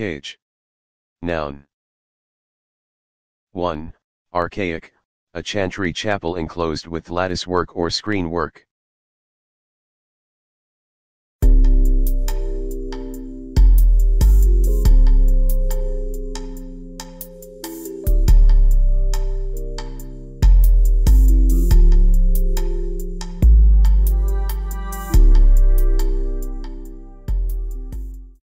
Cage. Noun. 1. Archaic, a chantry chapel enclosed with lattice work or screen work.